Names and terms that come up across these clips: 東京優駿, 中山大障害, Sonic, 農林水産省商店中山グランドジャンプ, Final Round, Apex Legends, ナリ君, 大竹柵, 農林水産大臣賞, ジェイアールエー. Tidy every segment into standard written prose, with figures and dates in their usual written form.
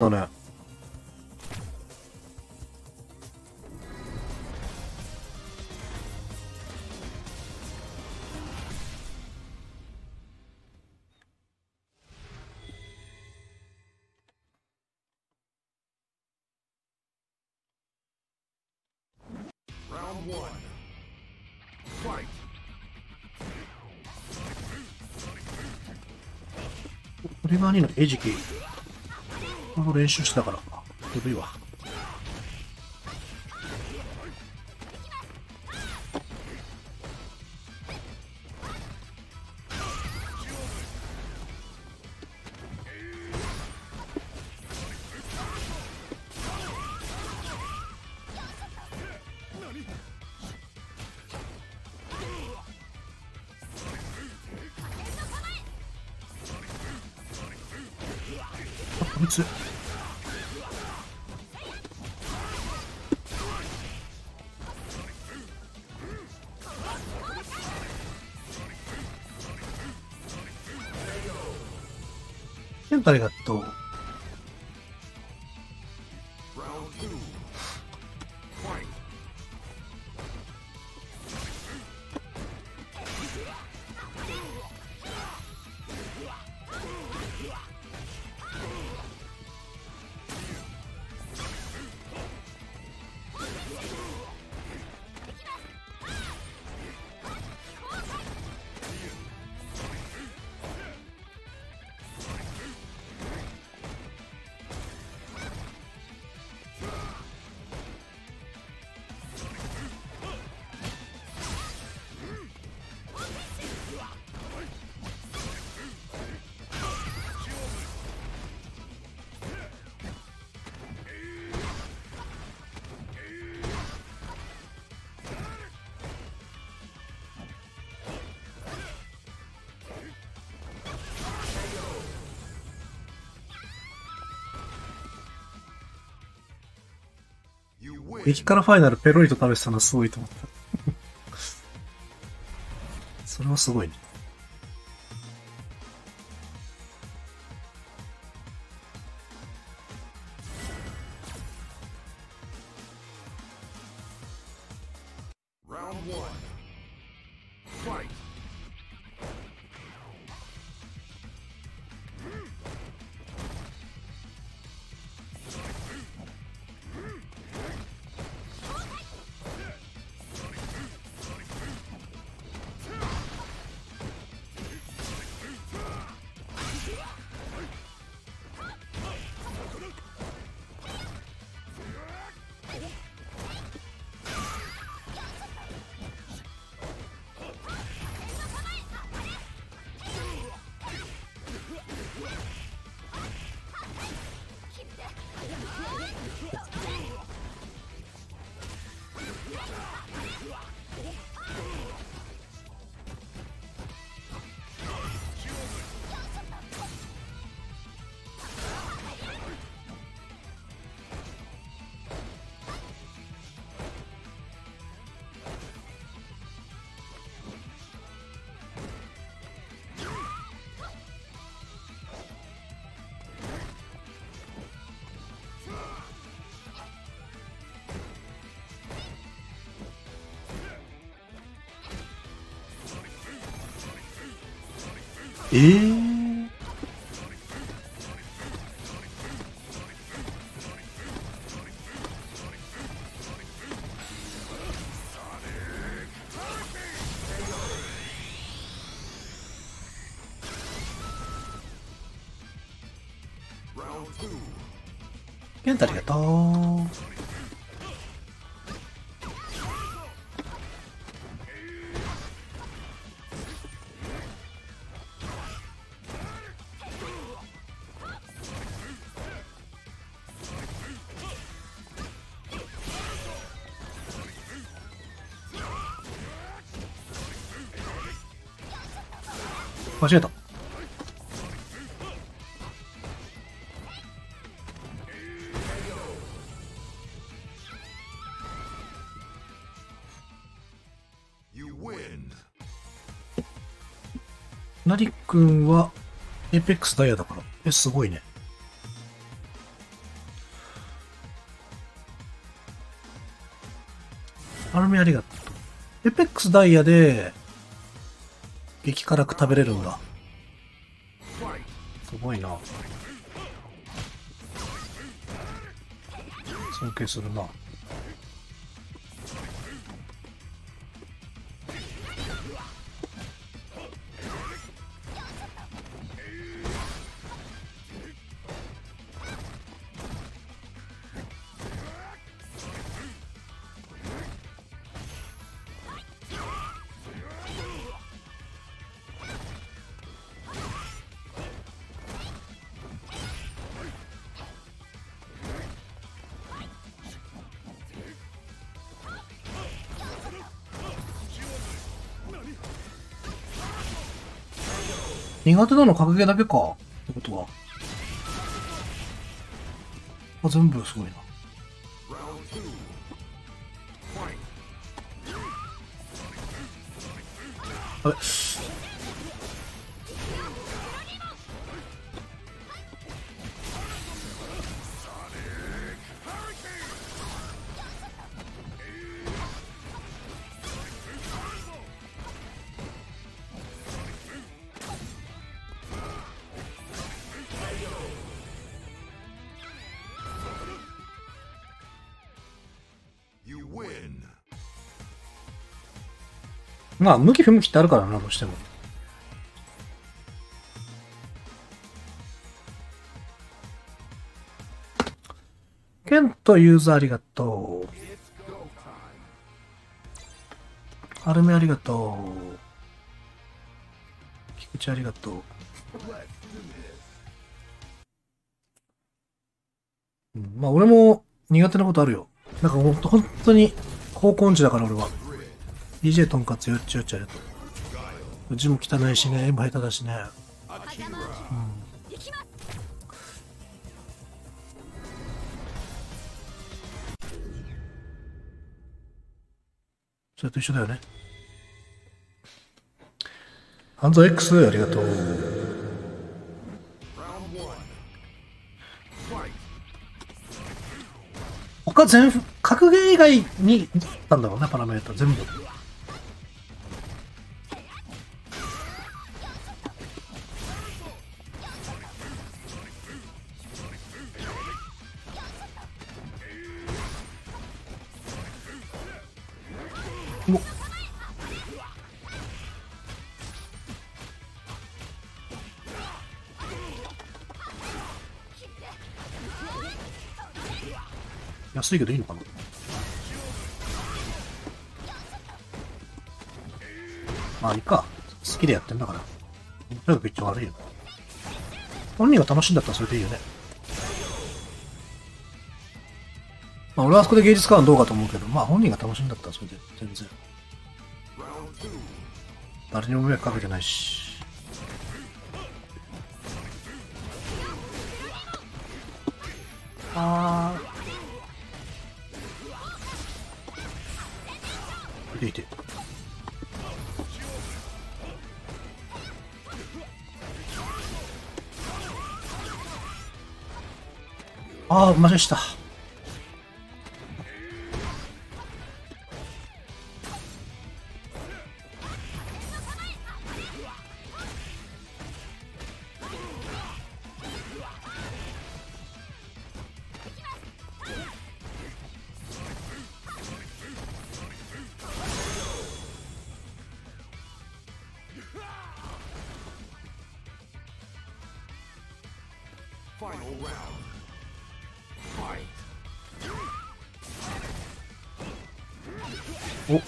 Oh no.これは兄の餌食。この練習してたからか。古いわ。こいつありがとう。激辛ファイナルペロリと食べてたのはすごいと思った。それはすごいね。ケンタありがとう。間違えた。ナリ君はエイペックスダイヤだから。すごいね。アルミありがとう。エペックスダイヤで、激辛く食べれるんだ。すごいな。尊敬するな。苦手なの格ゲーだけかってことは。あ、全部すごいな。あれまあ、向き不向きってあるからな、どうしても。剣とユーザーありがとう。アルメありがとう。菊池ありがとう。まあ、俺も苦手なことあるよ。なんか本当に高校音痴だから、俺は。DJ とんかつよっちよっちゃれと。うちも汚いしね、M下手だしね。それと一緒だよね。ハンザ X ありがとう。他全部格ゲー以外にだったんだろうね、パラメータ全部。安いけどいいのかな。まあいいか、好きでやってんだから。とにかく一応悪いよ。本人が楽しいんだったらそれでいいよね。まあ俺はあそこで芸術家はどうかと思うけど、まあ本人が楽しいんだったらそれで全然。誰にも迷惑かけてないし。ああ。いてああ、間違えした。お。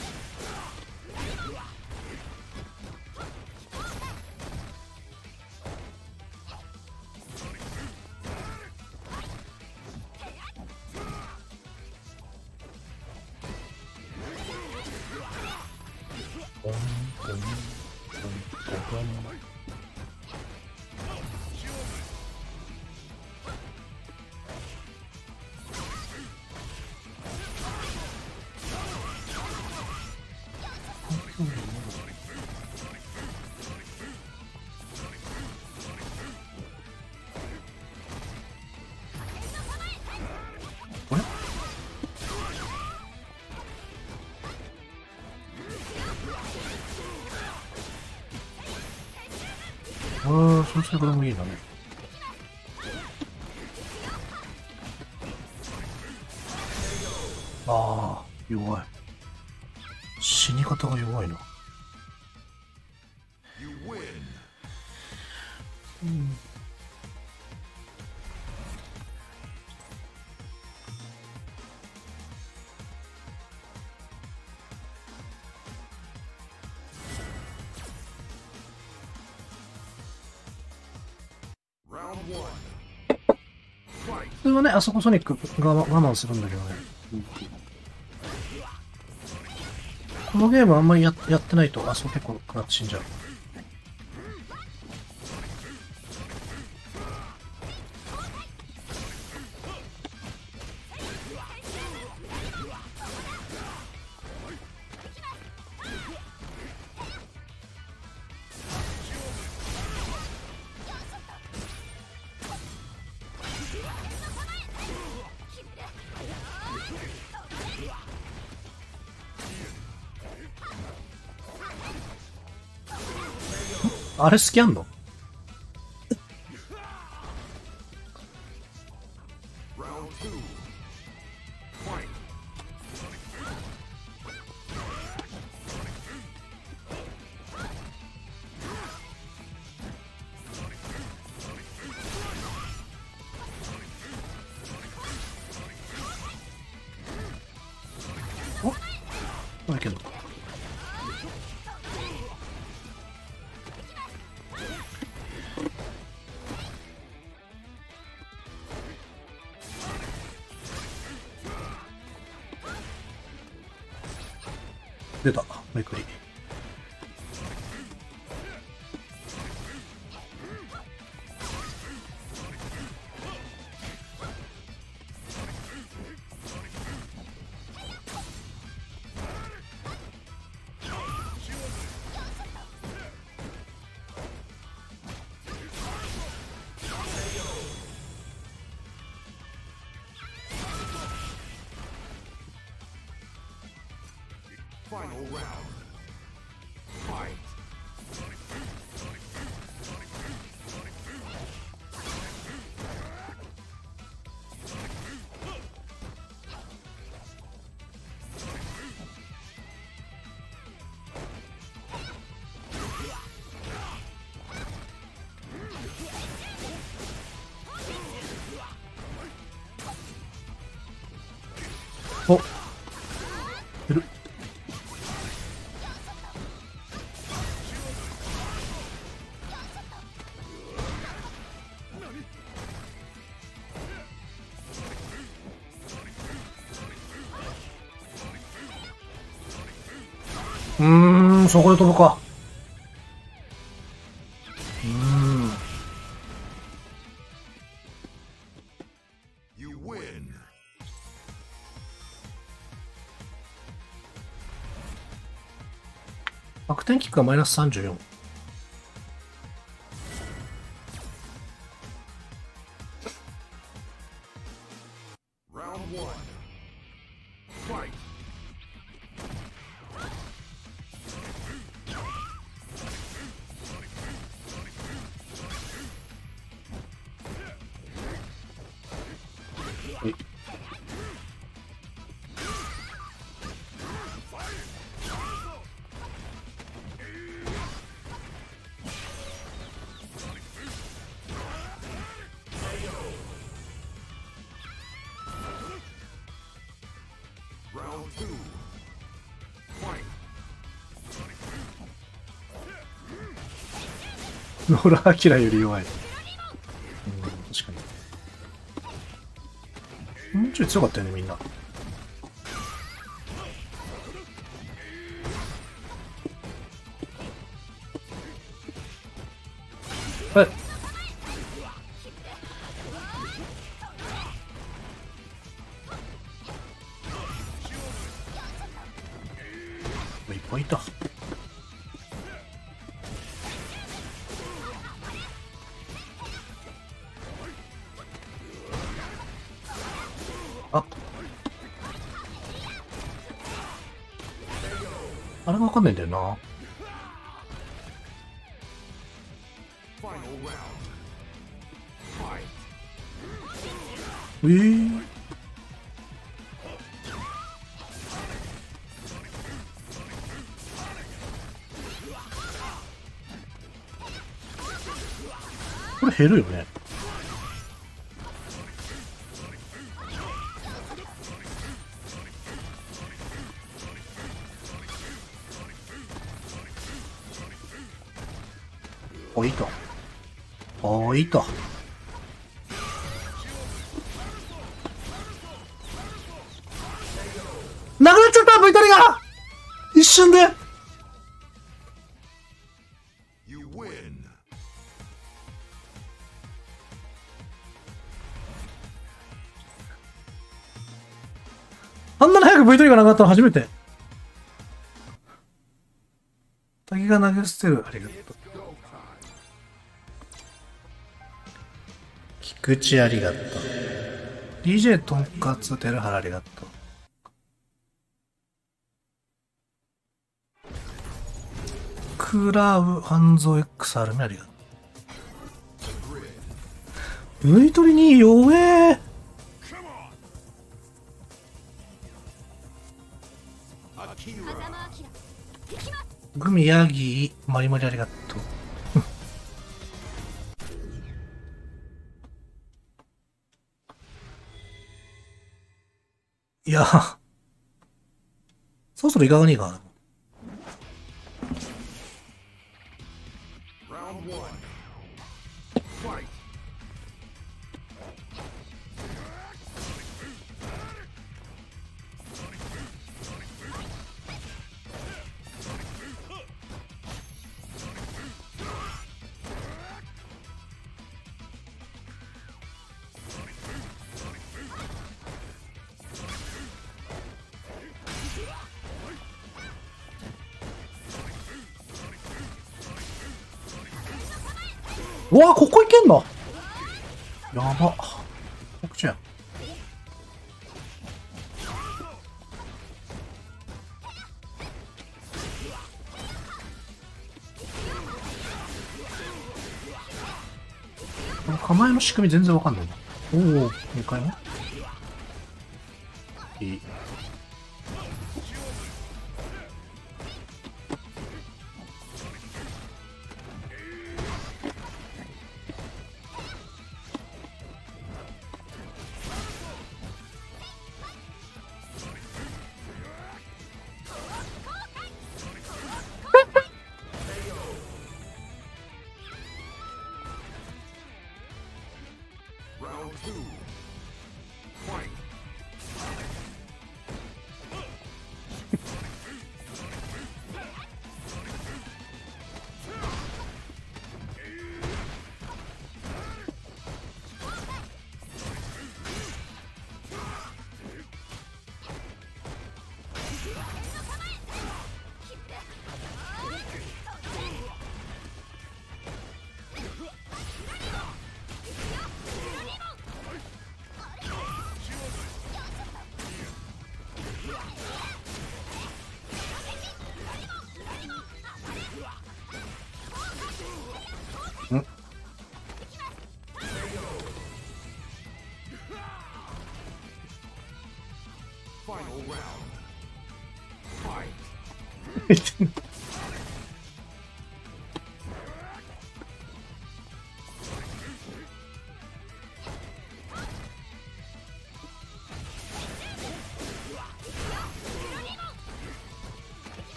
ああ、その使い方もいいなね。ああ、弱い。死に方が弱いな。うん。普通はね、あそこソニックが我慢するんだけどね。このゲームあんまり やってないと、あそこ結構食らって死んじゃう。あれスキャンのおだけど。出た、めくり。Final round. Fight. お。いる。そこで飛ぶか。バク転キックはマイナス34。野良明より弱い。確かにもうちょい強かったよねみんな。はい、いっぱいいた。あれがわかんないんだよな。これ減るよね。おいとおいとなくなっちゃった、Vトリが一瞬で。あんなに早く Vトリがなくなったの初めて。滝が投げ捨てる、ありがとう。菊池ありがとう。DJ とんかつ寺原ありがとう。クラウ半蔵 X アルメありがとう。Vトリに弱え。グミヤギマリマリありがとう。いや、そろそろいかがねえかな。うわー、ここいけんのやば。奥ちゃん。この構えの仕組み全然わかんないな。おお、2回目。いい。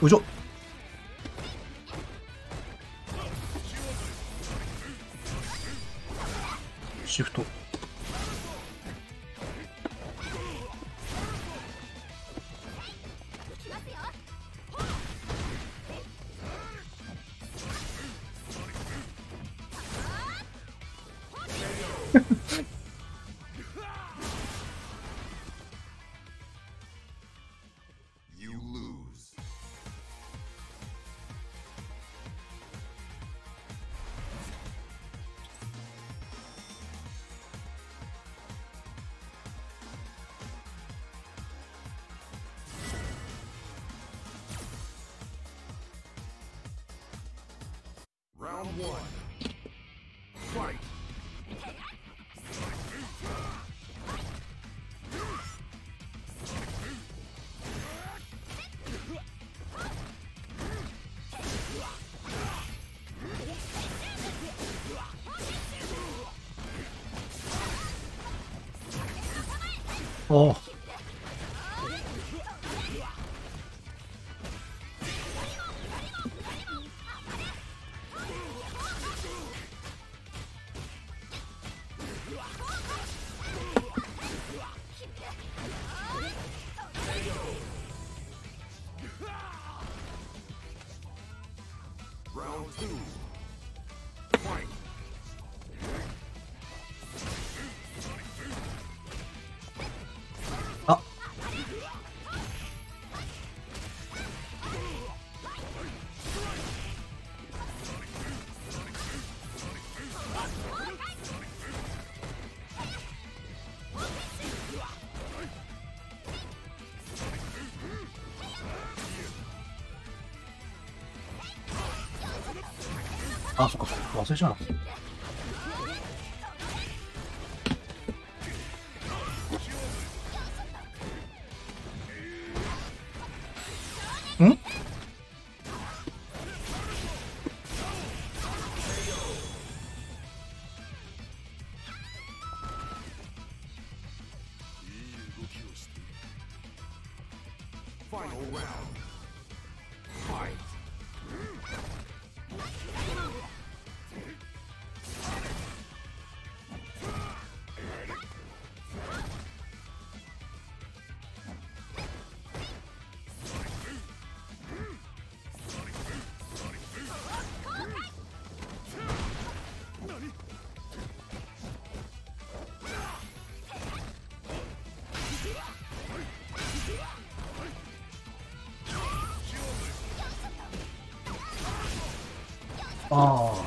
おいしょ。シフト。Round one. Fight! Oh. Round two. Fight. Oh.あ、そっか、忘れちゃうな。ん？ああ。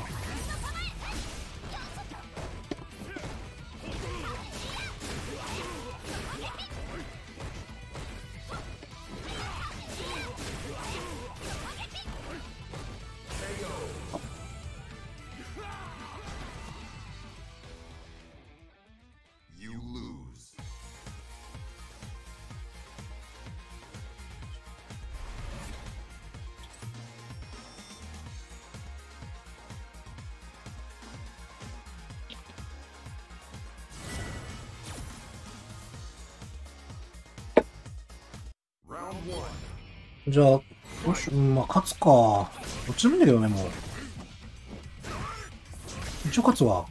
じゃあ、もし、まあ、勝つか。どっちでもいいんだけどね、もう。一応勝つわ。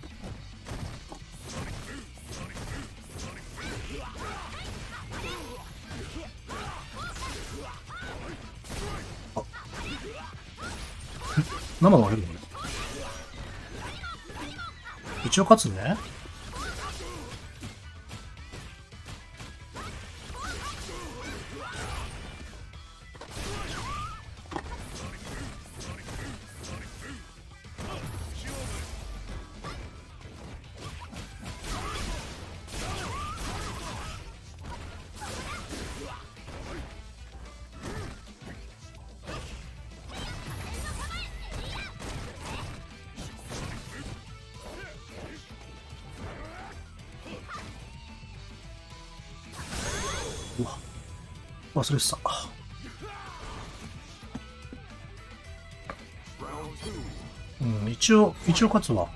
あ。生で割れるのね。一応勝つね。忘れてた。うん、一応勝つわ。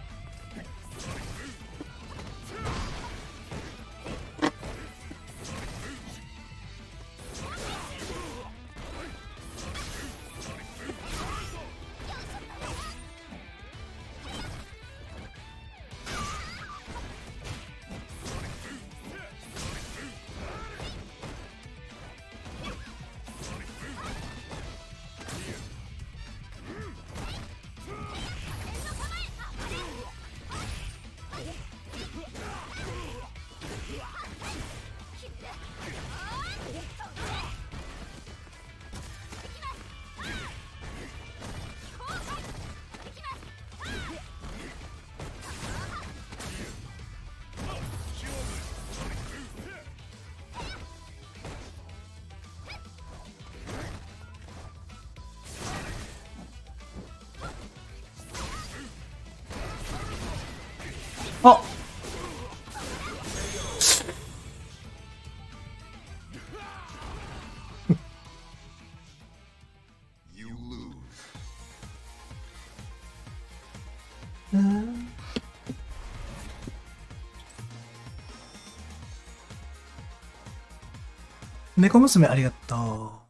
猫娘ありがとう。